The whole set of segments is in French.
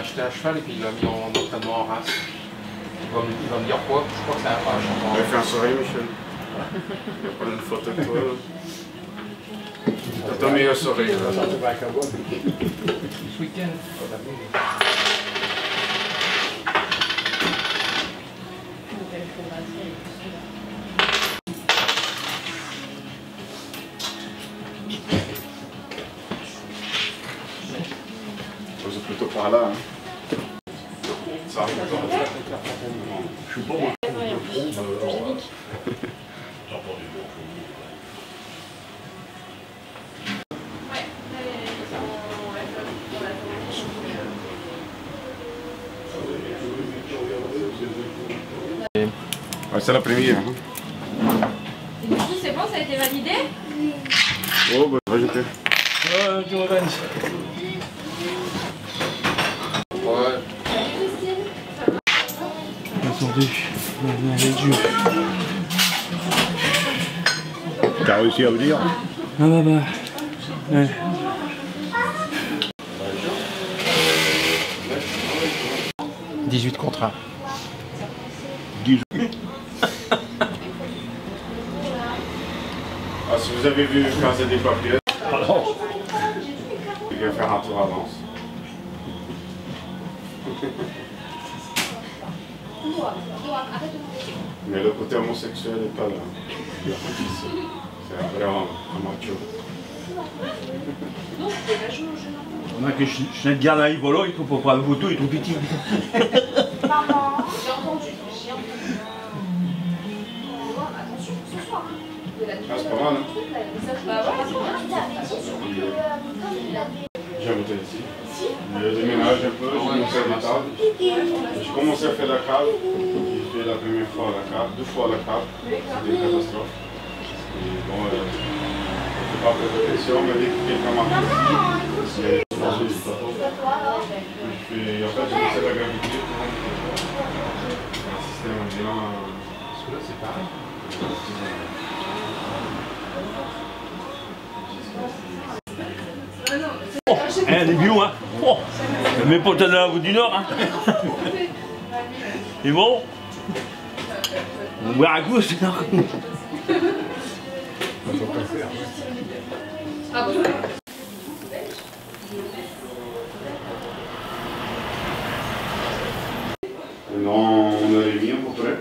acheté un cheval et puis il l'a mis en entraînement en race. Il va me dire quoi? Je crois que c'est un rage. Il va faire un sourire, Michel. Il va prendre une photo de toi. T'as ton meilleur sourire. Ce week-end. C'est plutôt par là. Hein. Ça arrive dans le je suis bon. Hein. Ouais, c'est la première. Hein. Et du coup, c'est bon, ça a été validé? Oui. Oh, bah, rejeté. Oh, tu revanches. T'as réussi à venir? Ah bah. Ouais. Bah. 18 contre 1. 18. Ah, si vous avez vu quand c'est des papiers, il va faire un tour avance. Mais le côté homosexuel n'est pas là. C'est vraiment un macho. On a que je ne garde à Ivolo, il faut pas le bouton, il est tout petit. Maman, j'ai entendu. Attention ce soir. C'est pas mal, hein? J'ai habité ici. Je déménage un peu, je me sers des tables. Je commençais à faire la cave. J'ai fait la première fois la cave, deux fois la cave. C'était une catastrophe. Et bon, je ne fais pas de pression, mais dès que quelqu'un m'a fait, j'ai changé du plateau. Et après, j'ai laissé la gravité. Un système ambulant. Celui-là, c'est pareil. Hein, les bio, hein. Oh, mes potes de la route du Nord, hein. C'est bon. On boit à gauche, non. Non, on avait bien pour près.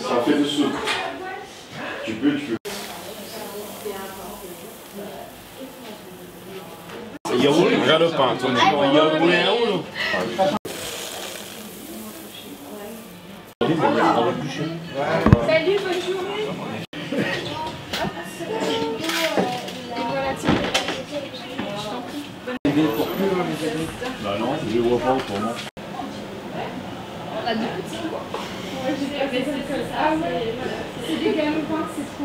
Ça fait du sucre. Tu peux. Il y a où le pain, ton il y a où salut, bonne journée. Et voilà, bah non, je vois pas autrement. On a deux petits. C'est des gamins, c'est trop.